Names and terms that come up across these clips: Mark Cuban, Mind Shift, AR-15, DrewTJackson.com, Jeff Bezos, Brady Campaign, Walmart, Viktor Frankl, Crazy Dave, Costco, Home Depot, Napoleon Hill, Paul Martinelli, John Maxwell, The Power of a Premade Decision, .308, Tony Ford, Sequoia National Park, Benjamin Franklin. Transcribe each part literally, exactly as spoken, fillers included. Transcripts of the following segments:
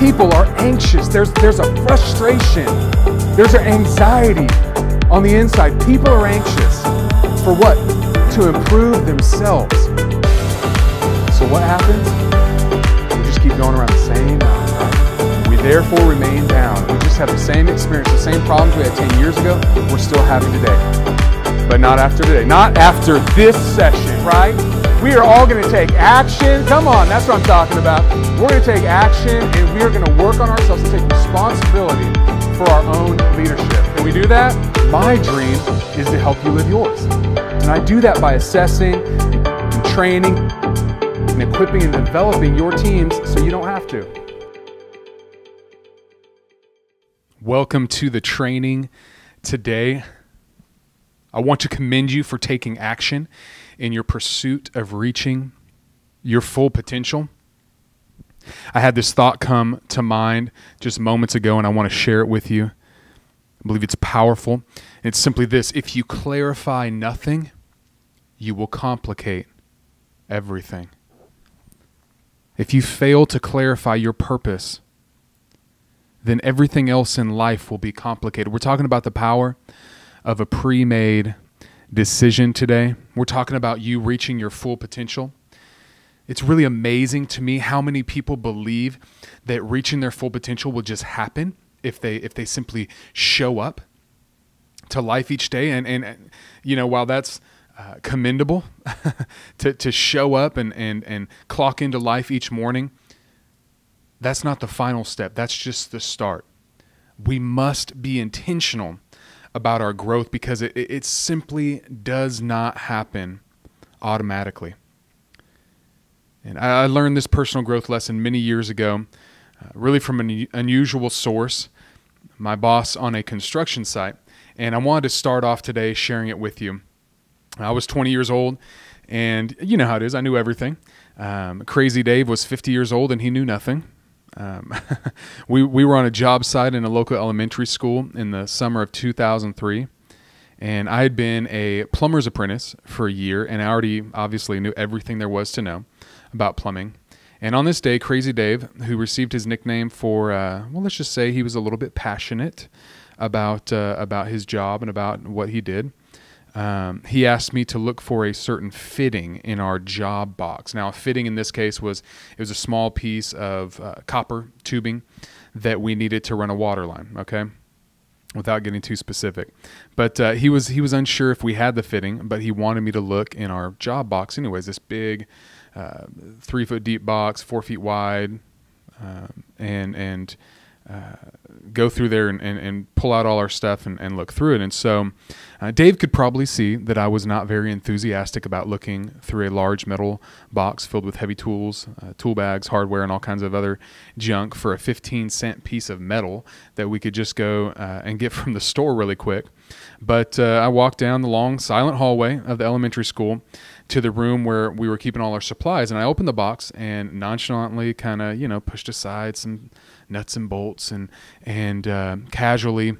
people are anxious. There's, there's a frustration. There's an anxiety on the inside. People are anxious. For what? To improve themselves. So what happens? We just keep going around the same mountain, right? We therefore remain down. We just have the same experience, the same problems we had ten years ago, we're still having today. But not after today. Not after this session, right? We are all going to take action. Come on, that's what I'm talking about. We're going to take action, and we are going to work on ourselves and take responsibility for our own leadership. Can we do that? My dream is to help you live yours. And I do that by assessing and training and equipping and developing your teams so you don't have to. Welcome to the training today. I want to commend you for taking action in your pursuit of reaching your full potential. I had this thought come to mind just moments ago, and I want to share it with you. I believe it's powerful. And it's simply this: if you clarify nothing, you will complicate everything. If you fail to clarify your purpose, then everything else in life will be complicated. We're talking about the power of a pre-made decision today. We're talking about you reaching your full potential. It's really amazing to me how many people believe that reaching their full potential will just happen if they if they simply show up to life each day. And, and you know, while that's uh, commendable to, to show up and, and, and clock into life each morning, that's not the final step. That's just the start. We must be intentional about our growth, because it, it simply does not happen automatically. And I learned this personal growth lesson many years ago, uh, really from an unusual source, my boss on a construction site. And I wanted to start off today sharing it with you. I was twenty years old, and you know how it is, I knew everything. Um, Crazy Dave was fifty years old and he knew nothing. Um, we, we were on a job site in a local elementary school in the summer of two thousand three, and I had been a plumber's apprentice for a year, and I already obviously knew everything there was to know about plumbing. And on this day, Crazy Dave, who received his nickname for, uh, well, let's just say he was a little bit passionate about, uh, about his job and about what he did. Um, he asked me to look for a certain fitting in our job box. Now, a fitting in this case was, it was a small piece of uh, copper tubing that we needed to run a water line, okay? Without getting too specific. But uh, he was he was unsure if we had the fitting, but he wanted me to look in our job box anyways, this big uh, three-foot deep box, four feet wide, uh, and, and Uh, go through there and, and, and pull out all our stuff and, and look through it. And so uh, Dave could probably see that I was not very enthusiastic about looking through a large metal box filled with heavy tools, uh, tool bags, hardware, and all kinds of other junk for a fifteen cent piece of metal that we could just go uh, and get from the store really quick. But uh, I walked down the long silent hallway of the elementary school to the room where we were keeping all our supplies. And I opened the box and nonchalantly kind of, you know, pushed aside some nuts and bolts and, and uh, casually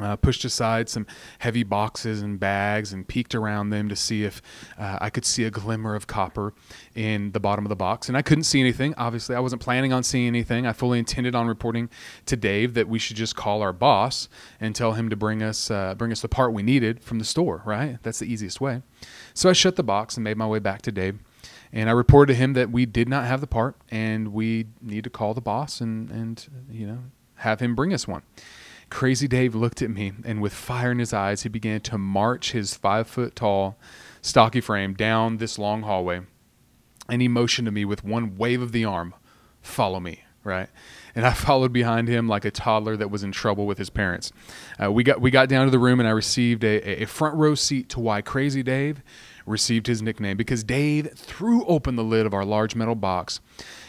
uh, pushed aside some heavy boxes and bags and peeked around them to see if uh, I could see a glimmer of copper in the bottom of the box. And I couldn't see anything. Obviously, I wasn't planning on seeing anything. I fully intended on reporting to Dave that we should just call our boss and tell him to bring us, uh, bring us the part we needed from the store, right? That's the easiest way. So I shut the box and made my way back to Dave. And I reported to him that we did not have the part and we need to call the boss and, and you know, have him bring us one. Crazy Dave looked at me, and with fire in his eyes, he began to march his five-foot-tall, stocky frame down this long hallway. And he motioned to me with one wave of the arm, "Follow me," right? And I followed behind him like a toddler that was in trouble with his parents. Uh, we, got, we got down to the room, and I received a, a front-row seat to why Crazy Dave received his nickname, because Dave threw open the lid of our large metal box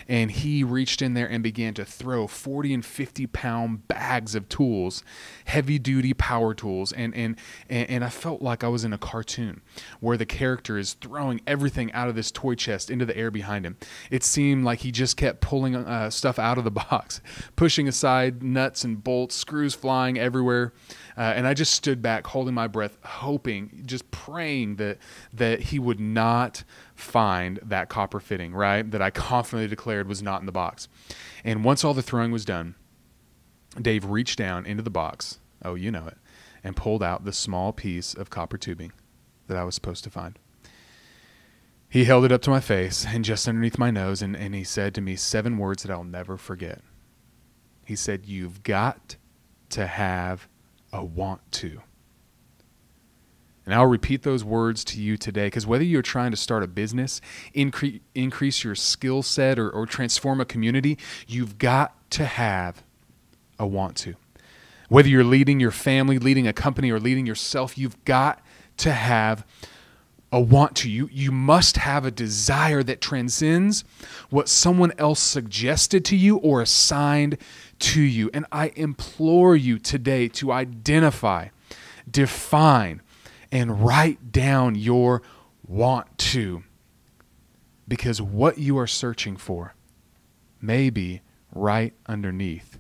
and he reached in there and began to throw forty and fifty pound bags of tools, heavy duty power tools. And, and, and I felt like I was in a cartoon where the character is throwing everything out of this toy chest into the air behind him. It seemed like he just kept pulling uh, stuff out of the box, pushing aside nuts and bolts, screws flying everywhere. Uh, and I just stood back holding my breath, hoping, just praying that, that that he would not find that copper fitting, right, that I confidently declared was not in the box. And once all the throwing was done, Dave reached down into the box, oh, you know it, and pulled out the small piece of copper tubing that I was supposed to find. He held it up to my face and just underneath my nose, and, and he said to me seven words that I'll never forget. He said, "You've got to have a want to." And I'll repeat those words to you today, because whether you're trying to start a business, incre increase your skill set, or, or transform a community, you've got to have a want to. Whether you're leading your family, leading a company, or leading yourself, you've got to have a want to. You, you must have a desire that transcends what someone else suggested to you or assigned to you. And I implore you today to identify, define, and write down your want to, because what you are searching for may be right underneath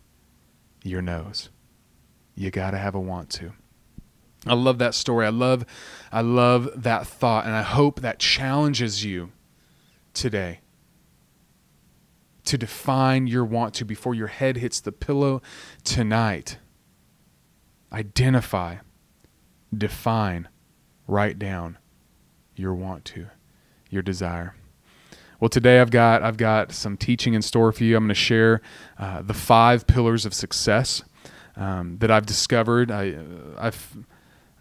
your nose. You gotta have a want to. I love that story. I love, I love that thought, and I hope that challenges you today to define your want to before your head hits the pillow tonight. Identify, define, write down your want to, your desire. Well, today I've got I've got some teaching in store for you. I'm going to share uh, the five pillars of success um, that I've discovered. I, I've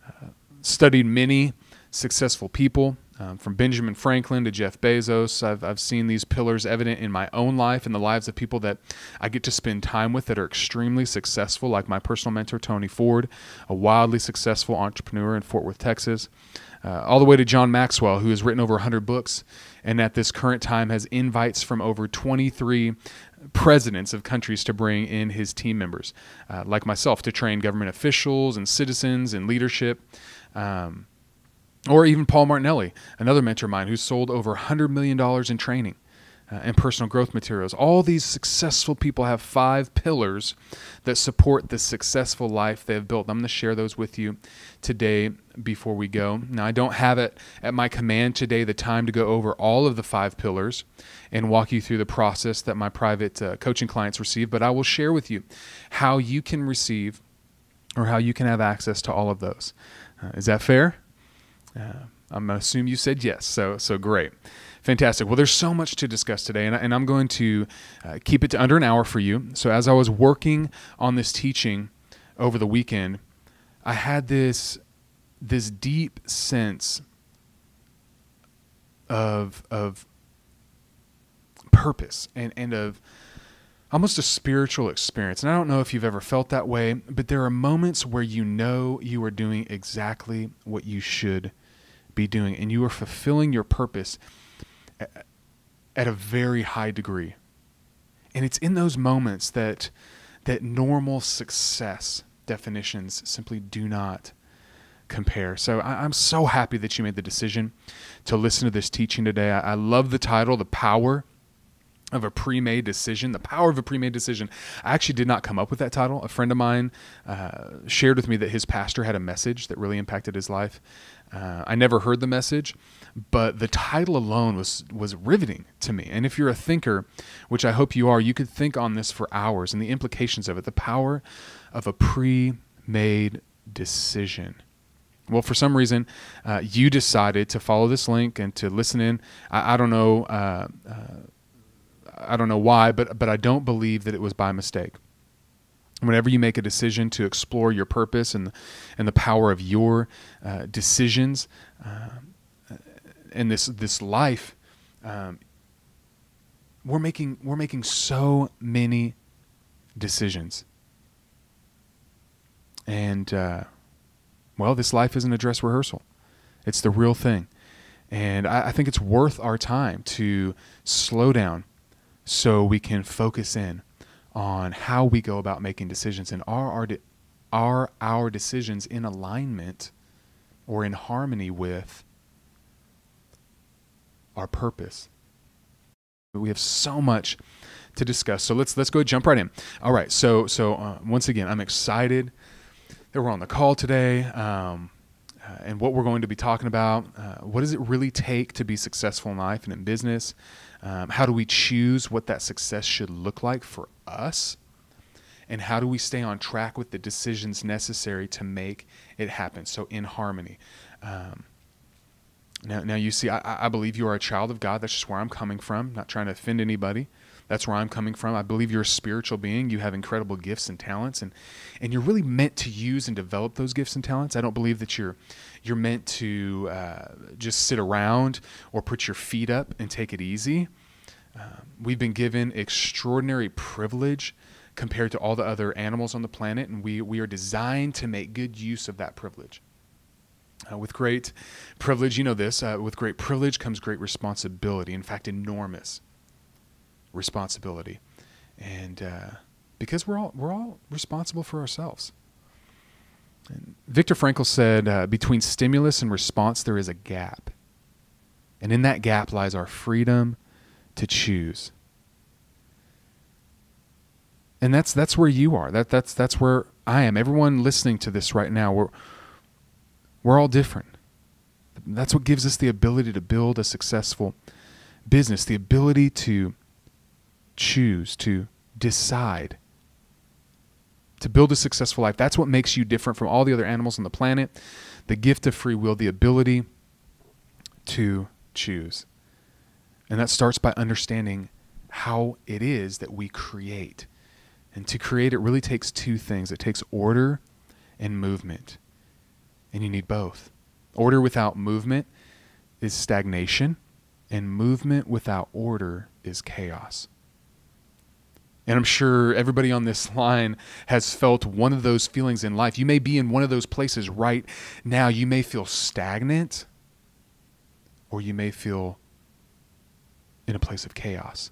uh, studied many successful people, um, from Benjamin Franklin to Jeff Bezos. I've, I've seen these pillars evident in my own life and the lives of people that I get to spend time with that are extremely successful, like my personal mentor, Tony Ford, a wildly successful entrepreneur in Fort Worth, Texas, uh, all the way to John Maxwell, who has written over one hundred books and at this current time has invites from over twenty-three presidents of countries to bring in his team members, uh, like myself, to train government officials and citizens in leadership. Um, Or even Paul Martinelli, another mentor of mine, who sold over one hundred million dollars in training uh, and personal growth materials. All these successful people have five pillars that support the successful life they've built. I'm going to share those with you today before we go. Now, I don't have it at my command today the time to go over all of the five pillars and walk you through the process that my private uh, coaching clients receive, but I will share with you how you can receive or how you can have access to all of those. Uh, is that fair? Uh, I'm going to assume you said yes, so so great. Fantastic. Well, there's so much to discuss today, and, I, and I'm going to uh, keep it to under an hour for you. So as I was working on this teaching over the weekend, I had this, this deep sense of, of purpose and, and of almost a spiritual experience. And I don't know if you've ever felt that way, but there are moments where you know you are doing exactly what you should be doing, and you are fulfilling your purpose at a very high degree. And it's in those moments that that normal success definitions simply do not compare. So I, I'm so happy that you made the decision to listen to this teaching today. I, I love the title, The Power of a Pre-Made Decision, The Power of a Pre-Made Decision. I actually did not come up with that title. A friend of mine uh, shared with me that his pastor had a message that really impacted his life. Uh, I never heard the message, but the title alone was, was riveting to me. And if you're a thinker, which I hope you are, you could think on this for hours and the implications of it, the power of a pre-made decision. Well, for some reason, uh, you decided to follow this link and to listen in. I, I don't know... Uh, uh, I don't know why, but, but I don't believe that it was by mistake. Whenever you make a decision to explore your purpose and, and the power of your uh, decisions uh, and this, this life, um, we're making, we're making so many decisions. And, uh, well, this life isn't a dress rehearsal. It's the real thing. And I, I think it's worth our time to slow down, so we can focus in on how we go about making decisions, and are our, de are our decisions in alignment or in harmony with our purpose. We have so much to discuss, so let's let's go jump right in. All right, so so uh, once again, I'm excited that we're on the call today. Um, uh, and what we're going to be talking about. Uh, what does it really take to be successful in life and in business? Um, how do we choose what that success should look like for us? And how do we stay on track with the decisions necessary to make it happen? So in harmony. Um, now, now you see, I, I believe you are a child of God. That's just where I'm coming from. Not trying to offend anybody. That's where I'm coming from. I believe you're a spiritual being. You have incredible gifts and talents, and, and you're really meant to use and develop those gifts and talents. I don't believe that you're, you're meant to uh, just sit around or put your feet up and take it easy. Uh, we've been given extraordinary privilege compared to all the other animals on the planet, and we, we are designed to make good use of that privilege. Uh, with great privilege, you know this, uh, with great privilege comes great responsibility. In fact, enormous responsibility. And uh, because we're all, we're all responsible for ourselves. And Viktor Frankl said, uh, between stimulus and response, there is a gap. And in that gap lies our freedom to choose. And that's, that's where you are. That, that's, that's where I am. Everyone listening to this right now, we're, we're all different. That's what gives us the ability to build a successful business, the ability to choose, to decide, to build a successful life. That's what makes you different from all the other animals on the planet. The gift of free will, the ability to choose. And that starts by understanding how it is that we create. And to create, it really takes two things. It takes order and movement. And you need both. Order without movement is stagnation, and movement without order is chaos. And I'm sure everybody on this line has felt one of those feelings in life. You may be in one of those places right now. You may feel stagnant, or you may feel in a place of chaos.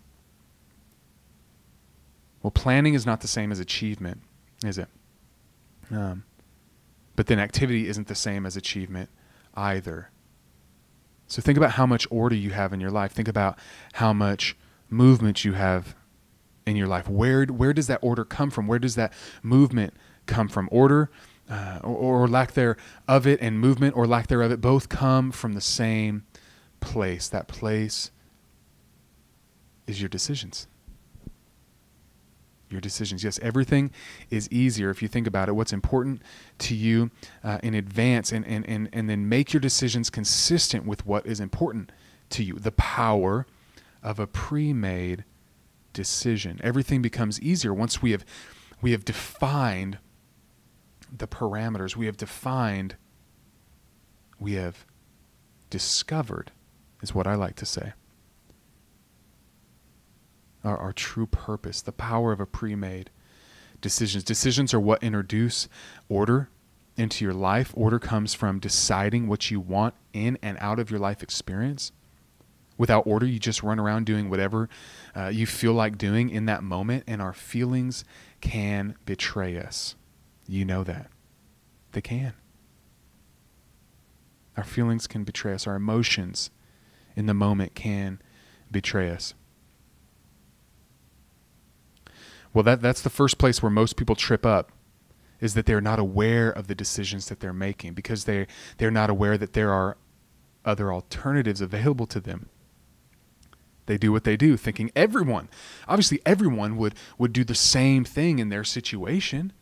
Well, planning is not the same as achievement, is it? Um, but then activity isn't the same as achievement either. So think about how much order you have in your life. Think about how much movement you have in your life. Where, where does that order come from? Where does that movement come from? Order uh, or, or lack thereof it, and movement or lack thereof it, both come from the same place. That place is your decisions. Your decisions. Yes, everything is easier if you think about it. What's important to you uh, in advance, and, and, and, and then make your decisions consistent with what is important to you. The power of a pre-made decision. Everything becomes easier once we have, we have defined the parameters. We have defined, we have discovered, is what I like to say. Our, our true purpose, the power of a pre-made decisions. Decisions are what introduce order into your life. Order comes from deciding what you want in and out of your life experience. Without order, you just run around doing whatever uh, you feel like doing in that moment, and our feelings can betray us. You know that. They can. Our feelings can betray us. Our emotions in the moment can betray us. Well, that, that's the first place where most people trip up, is that they're not aware of the decisions that they're making, because they, they're not aware that there are other alternatives available to them. They do what they do, thinking everyone, obviously everyone would, would do the same thing in their situation,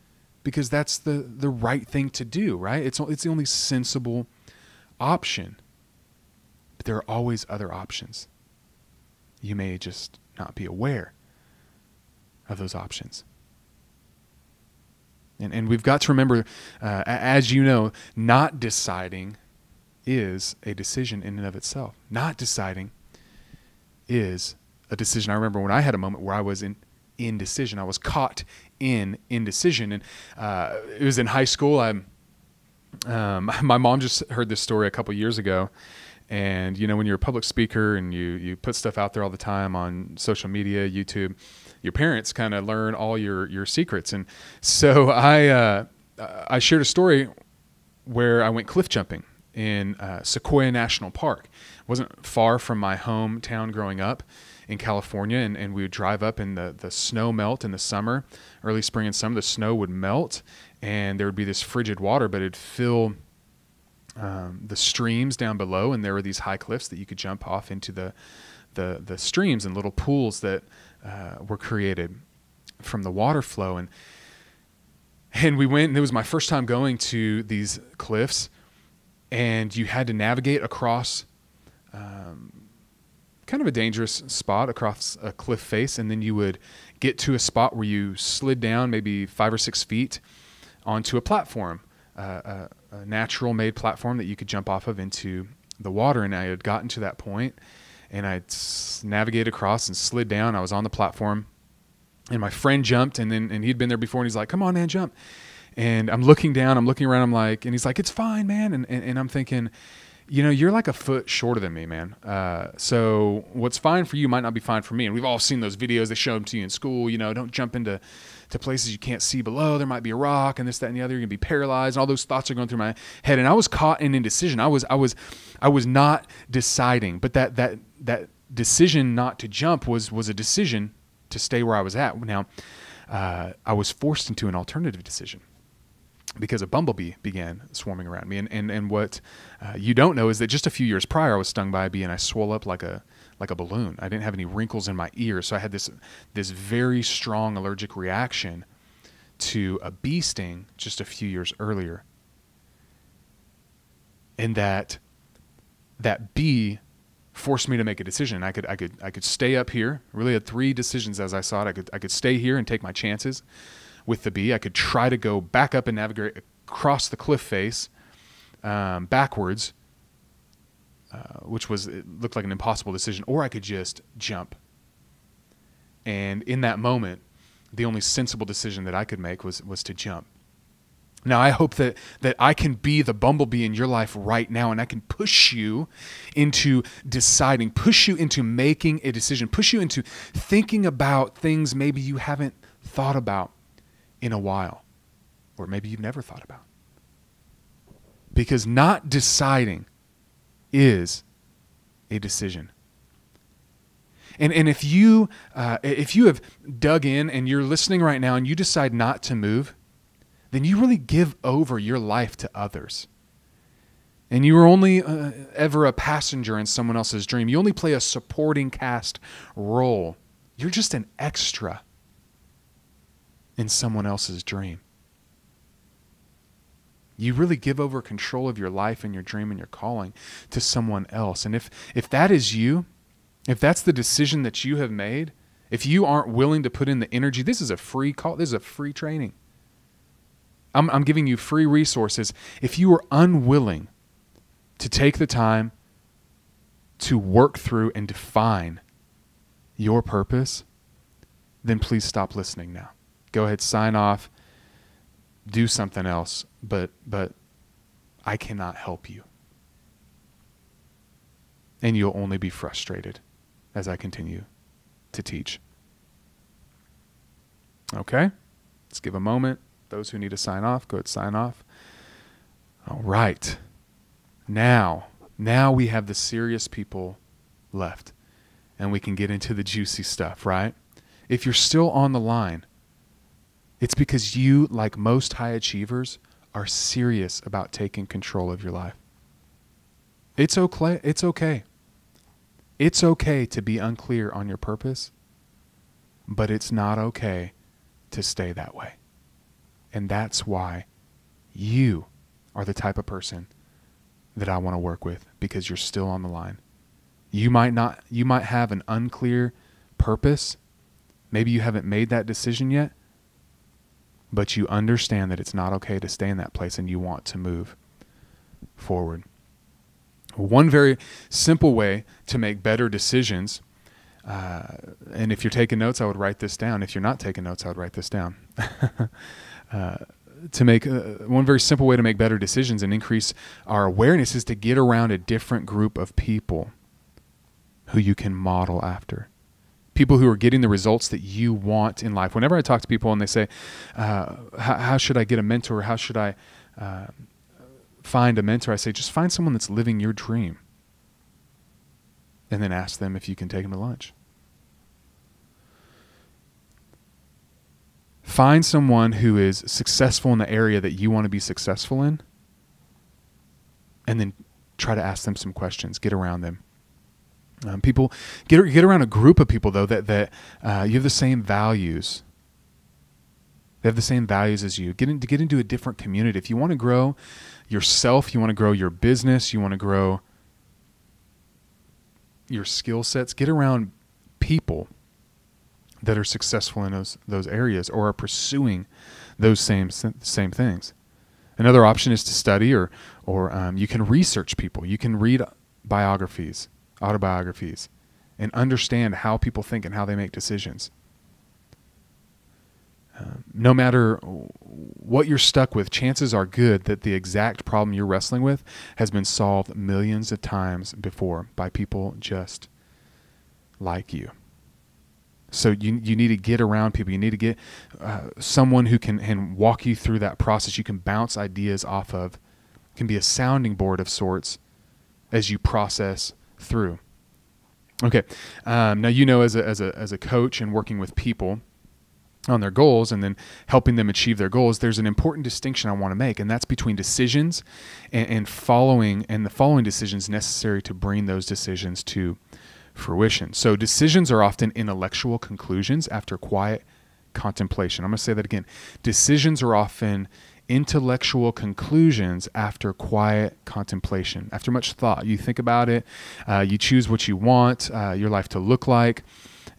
because that's the, the right thing to do, right? It's, it's the only sensible option. But there are always other options. You may just not be aware of those options. And, and we've got to remember, uh, as you know, not deciding is a decision in and of itself. Not deciding is a decision. I remember when I had a moment where I was in indecision. I was caught in indecision. And uh, it was in high school. I'm, um, my mom just heard this story a couple years ago. And, you know, when you're a public speaker and you, you put stuff out there all the time on social media, YouTube, your parents kind of learn all your, your secrets. And so I, uh, I shared a story where I went cliff jumping in uh, Sequoia National Park. It wasn't far from my hometown growing up in California. And, and we would drive up, and the, the snow melt in the summer, early spring and summer. The snow would melt, and there would be this frigid water, but it'd fill um, the streams down below, and there were these high cliffs that you could jump off into the the, the streams and little pools that uh, were created from the water flow. And and we went, and it was my first time going to these cliffs, and you had to navigate across um, kind of a dangerous spot, across a cliff face, and then you would get to a spot where you slid down maybe five or six feet onto a platform, uh, a, a natural made platform that you could jump off of into the water. And I had gotten to that point, and I navigated across and slid down. I was on the platform, and my friend jumped, and then, and he'd been there before, and he's like, come on, man, jump. And I'm looking down, I'm looking around, I'm like, and he's like, it's fine, man. And, and, and I'm thinking, you know, you're like a foot shorter than me, man. Uh, so what's fine for you might not be fine for me. And we've all seen those videos. They show them to you in school. You know, don't jump into to places you can't see below. There might be a rock and this, that, and the other. You're gonna be paralyzed. And all those thoughts are going through my head. And I was caught in indecision. I was, I was, I was not deciding. But that that that decision not to jump was was a decision to stay where I was at. Now, uh, I was forced into an alternative decision, because a bumblebee began swarming around me. And, and, and what uh, you don't know is that just a few years prior, I was stung by a bee, and I swelled up like a, like a balloon. I didn't have any wrinkles in my ears. So I had this, this very strong allergic reaction to a bee sting just a few years earlier. And that, that bee forced me to make a decision. I could, I could, I could stay up here. I really had three decisions as I saw it. I could, I could stay here and take my chances with the bee. I could try to go back up and navigate across the cliff face um, backwards, uh, which was, it looked like an impossible decision, or I could just jump. And in that moment, the only sensible decision that I could make was was to jump. Now, I hope that that I can be the bumblebee in your life right now, and I can push you into deciding, push you into making a decision, push you into thinking about things maybe you haven't thought about in a while, or maybe you've never thought about. Because not deciding is a decision. And, and if you, uh, if you have dug in and you're listening right now and you decide not to move, then you really give over your life to others. And you are only uh, ever a passenger in someone else's dream. You only play a supporting cast role. You're just an extra in someone else's dream. You really give over control of your life and your dream and your calling to someone else. And if, if that is you, if that's the decision that you have made, if you aren't willing to put in the energy, this is a free call, this is a free training. I'm, I'm giving you free resources. If you are unwilling to take the time to work through and define your purpose, then please stop listening now. Go ahead, sign off, do something else, but, but I cannot help you. And you'll only be frustrated as I continue to teach. Okay, let's give a moment. Those who need to sign off, go ahead, sign off. All right, now, now we have the serious people left, and we can get into the juicy stuff, right? If you're still on the line, it's because you, like most high achievers, are serious about taking control of your life. It's okay. It's okay. It's okay to be unclear on your purpose, but it's not okay to stay that way. And that's why you are the type of person that I want to work with, because you're still on the line. You might not, you might have an unclear purpose. Maybe you haven't made that decision yet, but you understand that it's not okay to stay in that place and you want to move forward. One very simple way to make better decisions, uh, and if you're taking notes, I would write this down. If you're not taking notes, I would write this down. uh, to make uh, one very simple way to make better decisions and increase our awareness is to get around a different group of people who you can model after. People who are getting the results that you want in life. Whenever I talk to people and they say, uh, how, how should I get a mentor? How should I uh, find a mentor? I say, just find someone that's living your dream. And then ask them if you can take them to lunch. Find someone who is successful in the area that you want to be successful in. and then try to ask them some questions, get around them. Um, people, get, get around a group of people, though, that, that uh, you have the same values. They have the same values as you. Get, in, get into a different community. If you want to grow yourself, you want to grow your business, you want to grow your skill sets, get around people that are successful in those, those areas or are pursuing those same, same things. Another option is to study, or, or um, you can research people. You can read biographies, autobiographies, and understand how people think and how they make decisions. Uh, no matter what you're stuck with, chances are good that the exact problem you're wrestling with has been solved millions of times before by people just like you. So you, you need to get around people. You need to get uh, someone who can and walk you through that process. You can bounce ideas off of. It can be a sounding board of sorts as you process through. Okay, um, now you know as a, as, a, as a coach and working with people on their goals and then helping them achieve their goals, there's an important distinction I want to make, and that's between decisions and, and following and the following decisions necessary to bring those decisions to fruition. So decisions are often intellectual conclusions after quiet contemplation. I'm going to say that again. Decisions are often intellectual conclusions after quiet contemplation, after much thought. You think about it, uh, you choose what you want uh, your life to look like,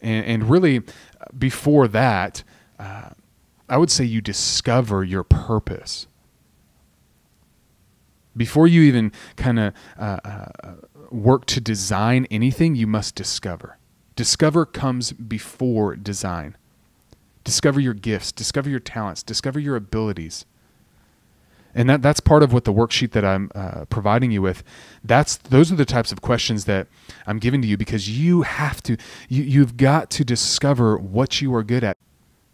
and, and really before that, uh, I would say you discover your purpose. Before you even kind of uh, uh, work to design anything, you must discover. Discover comes before design. Discover your gifts, discover your talents, discover your abilities. And that, that's part of what the worksheet that I'm uh, providing you with, that's, those are the types of questions that I'm giving to you, because you have to, you, you've got to discover what you are good at.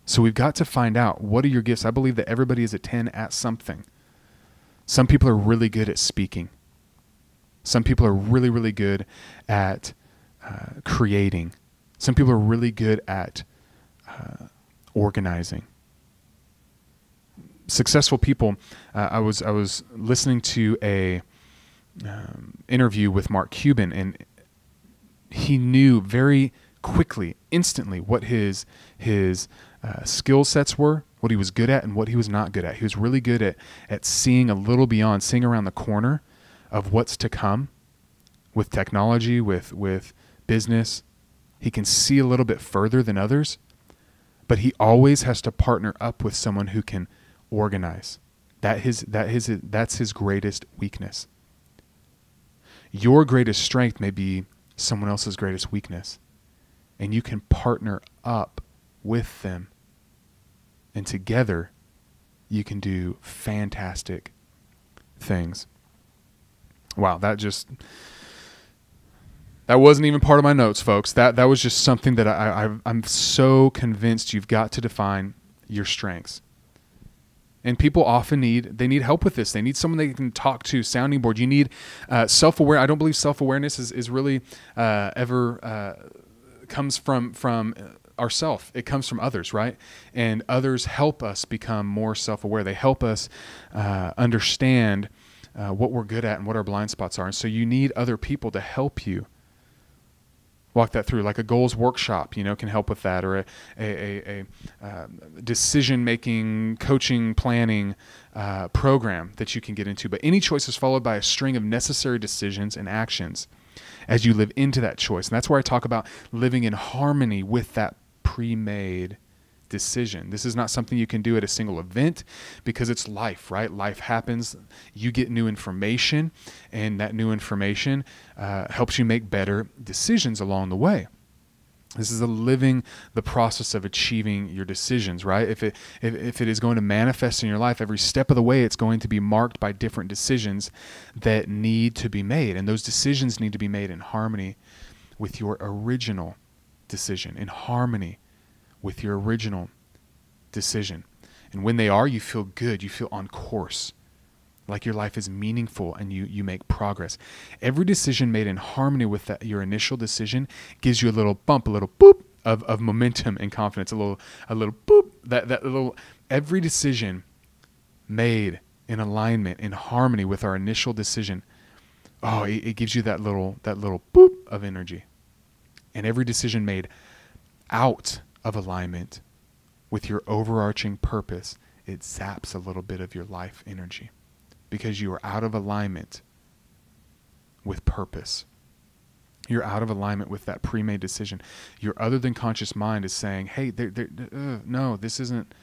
So we've got to find out, what are your gifts? I believe that everybody is a ten at something. Some people are really good at speaking. Some people are really, really good at uh, creating. Some people are really good at uh, organizing. Successful people. Uh, I was I was listening to a um, interview with Mark Cuban, and he knew very quickly, instantly, what his his uh, skill sets were, what he was good at, and what he was not good at. He was really good at at seeing a little beyond, seeing around the corner of what's to come with technology, with with business. He can see a little bit further than others, but he always has to partner up with someone who can organize. That his that his that's his greatest weakness. Your greatest strength may be someone else's greatest weakness, and you can partner up with them, and together you can do fantastic things. Wow, that just that wasn't even part of my notes, folks. That that was just something that I, I I'm so convinced you've got to define your strengths. And people often need, they need help with this. They need someone they can talk to, sounding board. You need uh, self-aware. I don't believe self-awareness is, is really uh, ever uh, comes from, from ourself. It comes from others, right? And others help us become more self-aware. They help us uh, understand uh, what we're good at and what our blind spots are. And so you need other people to help you walk that through, like a goals workshop, you know, can help with that, or a, a, a, a uh, decision-making, coaching, planning uh, program that you can get into. But any choice is followed by a string of necessary decisions and actions as you live into that choice. And that's where I talk about living in harmony with that pre-made decision. This is not something you can do at a single event, because it's life, right? Life happens. You get new information, and that new information uh, helps you make better decisions along the way. This is a living the process of achieving your decisions, right? If it, if, if it is going to manifest in your life, every step of the way, it's going to be marked by different decisions that need to be made. And those decisions need to be made in harmony with your original decision, in harmony with your original decision. And when they are, you feel good. You feel on course, like your life is meaningful, and you, you make progress. Every decision made in harmony with that, your initial decision, gives you a little bump, a little boop of, of momentum and confidence, a little, a little boop, that, that little, every decision made in alignment, in harmony with our initial decision, oh, it, it gives you that little, that little boop of energy. And every decision made out of alignment with your overarching purpose, it zaps a little bit of your life energy because you are out of alignment with purpose. You're out of alignment with that pre-made decision. Your other than conscious mind is saying, hey, they're, they're, uh, no, this isn't,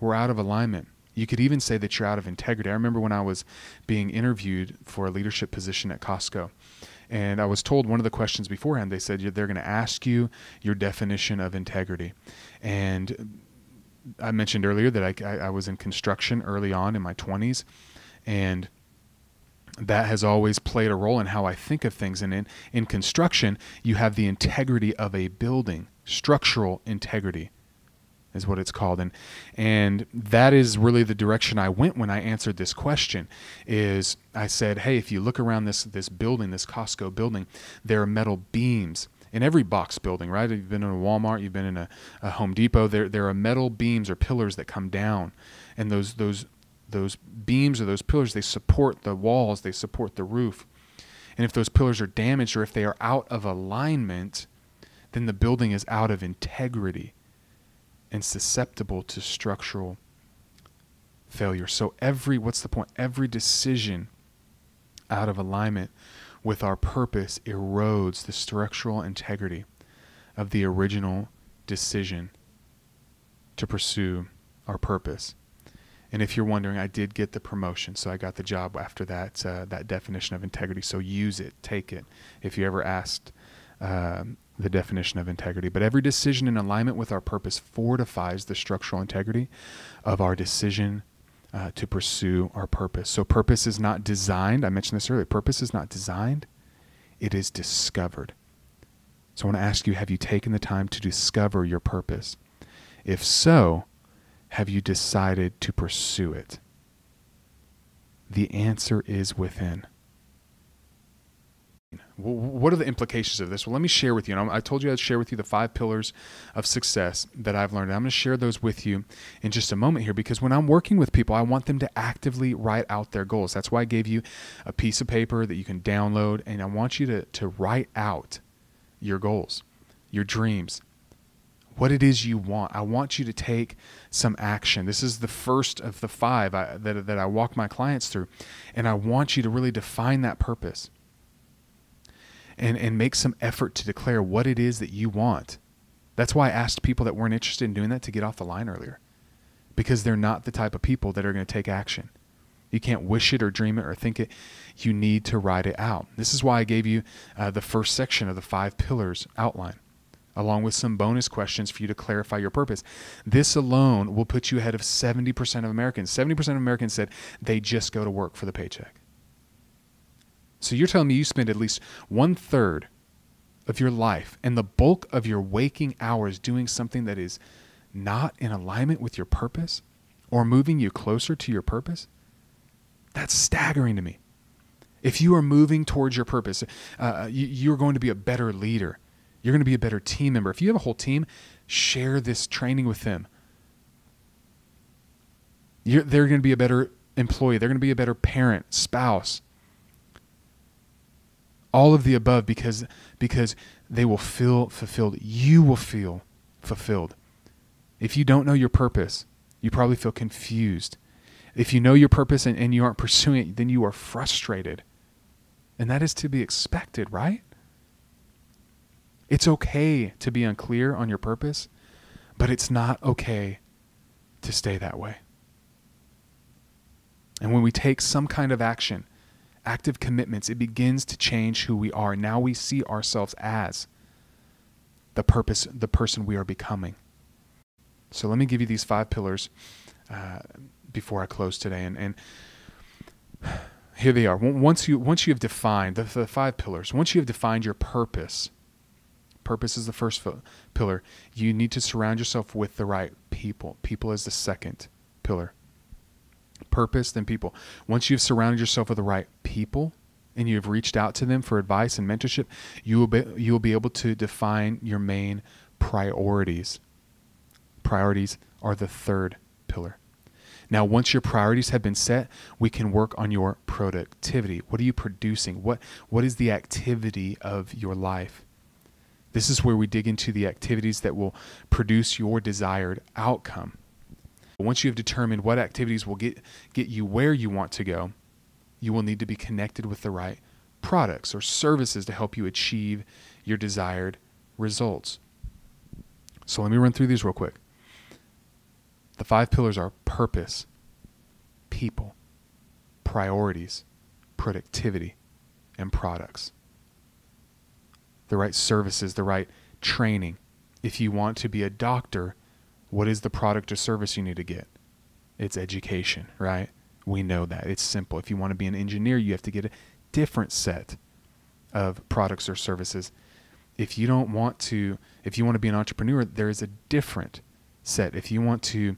we're out of alignment. You could even say that you're out of integrity. I remember when I was being interviewed for a leadership position at Costco, and I was told one of the questions beforehand, they said they're going to ask you your definition of integrity. And I mentioned earlier that I, I was in construction early on in my twenties, and that has always played a role in how I think of things. And in, in construction, you have the integrity of a building. Structural integrity is what it's called. And, and that is really the direction I went when I answered this question. Is I said, hey, if you look around this, this building, this Costco building, there are metal beams. In every box building, right? You've been in a Walmart, you've been in a, a Home Depot, there, there are metal beams or pillars that come down. And those, those, those beams or those pillars, they support the walls, they support the roof. And if those pillars are damaged or if they are out of alignment, then the building is out of integrity and susceptible to structural failure. So every, what's the point? Every decision out of alignment with our purpose erodes the structural integrity of the original decision to pursue our purpose. And if you're wondering, I did get the promotion, so I got the job after that, uh, that definition of integrity. So use it, take it, if you ever asked um, the definition of integrity. But every decision in alignment with our purpose fortifies the structural integrity of our decision Uh, to pursue our purpose. So purpose is not designed. I mentioned this earlier. Purpose is not designed. It is discovered. So I want to ask you, have you taken the time to discover your purpose? If so, have you decided to pursue it? The answer is within. What are the implications of this? Well, let me share with you. And I told you I'd share with you the five pillars of success that I've learned. And I'm going to share those with you in just a moment here, because when I'm working with people, I want them to actively write out their goals. That's why I gave you a piece of paper that you can download. And I want you to, to write out your goals, your dreams, what it is you want. I want you to take some action. This is the first of the five I, that, that I walk my clients through. And I want you to really define that purpose. And, and make some effort to declare what it is that you want. That's why I asked people that weren't interested in doing that to get off the line earlier, because they're not the type of people that are going to take action. You can't wish it or dream it or think it. You need to write it out. This is why I gave you uh, the first section of the five pillars outline, along with some bonus questions for you to clarify your purpose. This alone will put you ahead of seventy percent of Americans. seventy percent of Americans said they just go to work for the paycheck. So you're telling me you spend at least one third of your life and the bulk of your waking hours doing something that is not in alignment with your purpose or moving you closer to your purpose? That's staggering to me. If you are moving towards your purpose, uh, you, you're going to be a better leader. You're going to be a better team member. If you have a whole team, share this training with them. You're, they're going to be a better employee. They're going to be a better parent, spouse. All of the above, because because they will feel fulfilled. You will feel fulfilled. If you don't know your purpose, you probably feel confused. If you know your purpose and, and you aren't pursuing it, then you are frustrated. And that is to be expected, right? It's okay to be unclear on your purpose, but it's not okay to stay that way. And when we take some kind of action, active commitments, it begins to change who we are. Now we see ourselves as the purpose, the person we are becoming. So let me give you these five pillars uh, before I close today. And, and here they are. Once you, once you have defined the, the five pillars, once you have defined your purpose, purpose is the first pillar. You need to surround yourself with the right people. People is the second pillar. Purpose, then people. Once you've surrounded yourself with the right people and you've reached out to them for advice and mentorship, you will be, you will be able to define your main priorities. Priorities are the third pillar. Now, once your priorities have been set, we can work on your productivity. What are you producing? What, what is the activity of your life? This is where we dig into the activities that will produce your desired outcome. Once you have determined what activities will get, get you where you want to go, you will need to be connected with the right products or services to help you achieve your desired results. So let me run through these real quick. The five pillars are purpose, people, priorities, productivity, and products. The right services, the right training. If you want to be a doctor, what is the product or service you need to get? It's education, right? We know that. It's simple. If you want to be an engineer, you have to get a different set of products or services. If you don't want to, if you want to be an entrepreneur, there is a different set. If you want to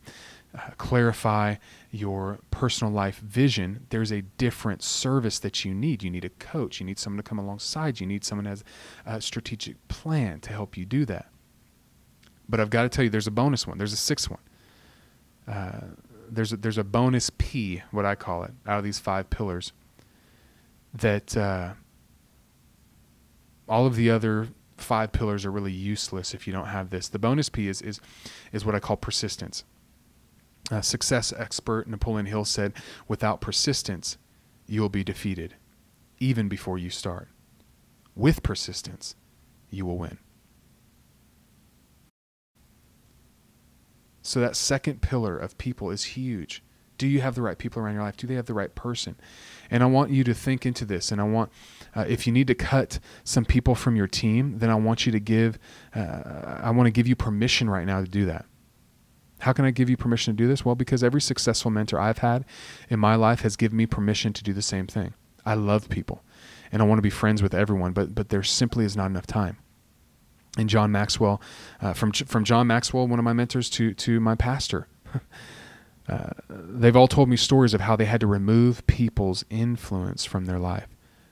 uh, clarify your personal life vision, there's a different service that you need. You need a coach. You need someone to come alongside. You need someone who has a strategic plan to help you do that. But I've got to tell you, there's a bonus one. There's a sixth one. Uh, there's, a, there's a bonus P, what I call it, out of these five pillars that uh, all of the other five pillars are really useless if you don't have this. The bonus P is is is what I call persistence. Uh, success expert Napoleon Hill said, without persistence, you'll be defeated, even before you start. With persistence, you will win. So that second pillar of people is huge. Do you have the right people around your life? Do they have the right person? And I want you to think into this. And I want, uh, if you need to cut some people from your team, then I want you to give, uh, I want to give you permission right now to do that. How can I give you permission to do this? Well, because every successful mentor I've had in my life has given me permission to do the same thing. I love people and I want to be friends with everyone, but, but there simply is not enough time. And John Maxwell, uh, from, from John Maxwell, one of my mentors, to, to my pastor, Uh, they've all told me stories of how they had to remove people's influence from their life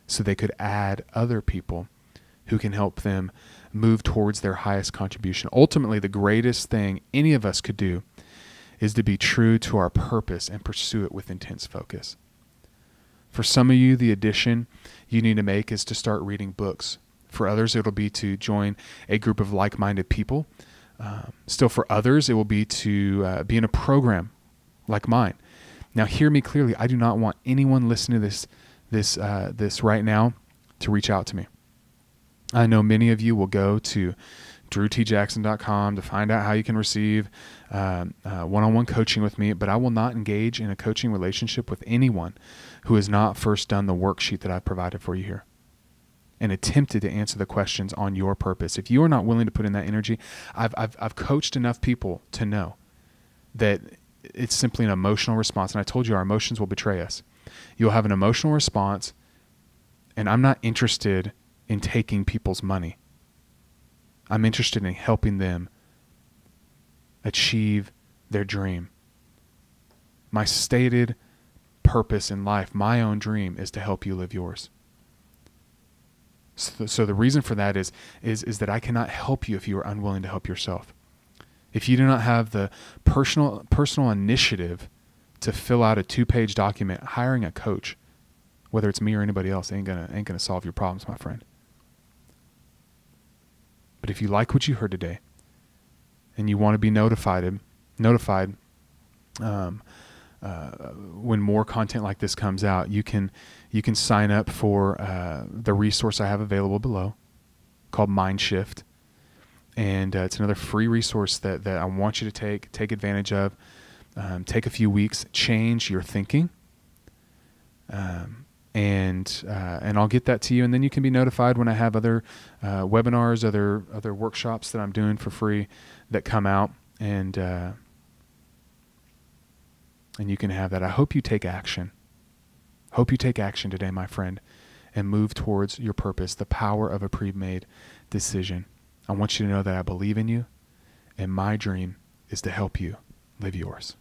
so they could add other people who can help them move towards their highest contribution. Ultimately, the greatest thing any of us could do is to be true to our purpose and pursue it with intense focus. For some of you, the addition you need to make is to start reading books. For others, it'll be to join a group of like-minded people. Um, still for others, it will be to uh, be in a program like mine. Now hear me clearly. I do not want anyone listening to this, this, uh, this right now to reach out to me. I know many of you will go to Drew T Jackson dot com to find out how you can receive um, uh, one-on-one coaching with me, but I will not engage in a coaching relationship with anyone who has not first done the worksheet that I've provided for you here and attempted to answer the questions on your purpose. If you are not willing to put in that energy, I've, I've, I've coached enough people to know that it's simply an emotional response. And I told you our emotions will betray us. You'll have an emotional response, and I'm not interested in taking people's money. I'm interested in helping them achieve their dream. My stated purpose in life, my own dream, is to help you live yours. So, so the reason for that is, is, is that I cannot help you if you are unwilling to help yourself. If you do not have the personal personal initiative to fill out a two-page document, hiring a coach, whether it's me or anybody else, ain't gonna ain't gonna solve your problems, my friend. But if you like what you heard today, and you want to be notified notified um, uh, when more content like this comes out, you can you can sign up for uh, the resource I have available below, called Mind Shift. And uh, it's another free resource that, that I want you to take, take advantage of. Um, take a few weeks, change your thinking. Um, and, uh, and I'll get that to you. And then you can be notified when I have other uh, webinars, other, other workshops that I'm doing for free that come out. And, uh, and you can have that. I hope you take action. Hope you take action today, my friend, and move towards your purpose, the power of a pre-made decision. I want you to know that I believe in you, and my dream is to help you live yours.